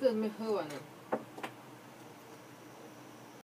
这个没喝完呢、啊。